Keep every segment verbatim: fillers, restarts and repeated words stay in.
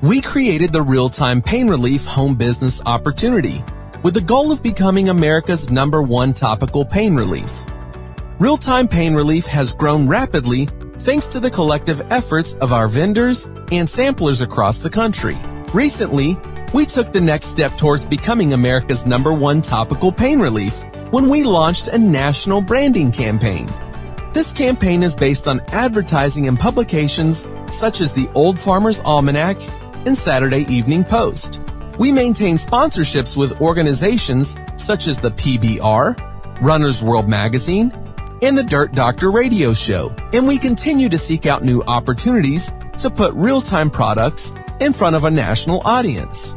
we created the Real Time Pain Relief Home Business Opportunity with the goal of becoming America's number one topical pain relief. Real Time Pain Relief has grown rapidly thanks to the collective efforts of our vendors and samplers across the country. Recently, we took the next step towards becoming America's number one topical pain relief when we launched a national branding campaign. This campaign is based on advertising in publications such as the Old Farmer's Almanac and Saturday Evening Post. We maintain sponsorships with organizations such as the P B R, Runners World Magazine, and the Dirt Doctor Radio Show, and we continue to seek out new opportunities to put real-time products in front of a national audience.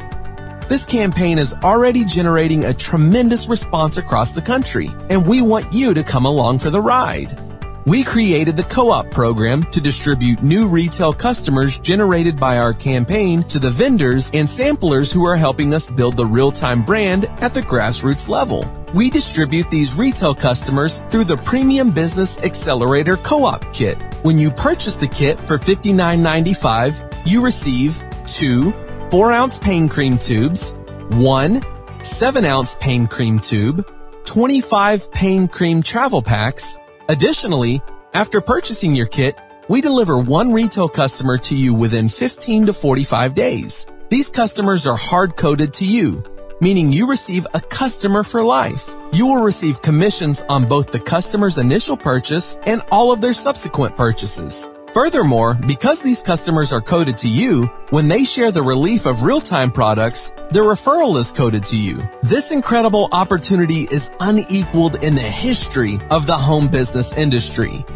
This campaign is already generating a tremendous response across the country, and we want you to come along for the ride. We created the co-op program to distribute new retail customers generated by our campaign to the vendors and samplers who are helping us build the real-time brand at the grassroots level. We distribute these retail customers through the Premium Business Accelerator Co-op Kit. When you purchase the kit for fifty-nine ninety-five, you receive two four ounce pain cream tubes, one seven ounce pain cream tube, twenty-five pain cream travel packs. Additionally, after purchasing your kit, we deliver one retail customer to you within fifteen to forty-five days. These customers are hard-coded to you, meaning you receive a customer for life. You will receive commissions on both the customer's initial purchase and all of their subsequent purchases. Furthermore, because these customers are coded to you, when they share the relief of real-time products, their referral is coded to you. This incredible opportunity is unequaled in the history of the home business industry.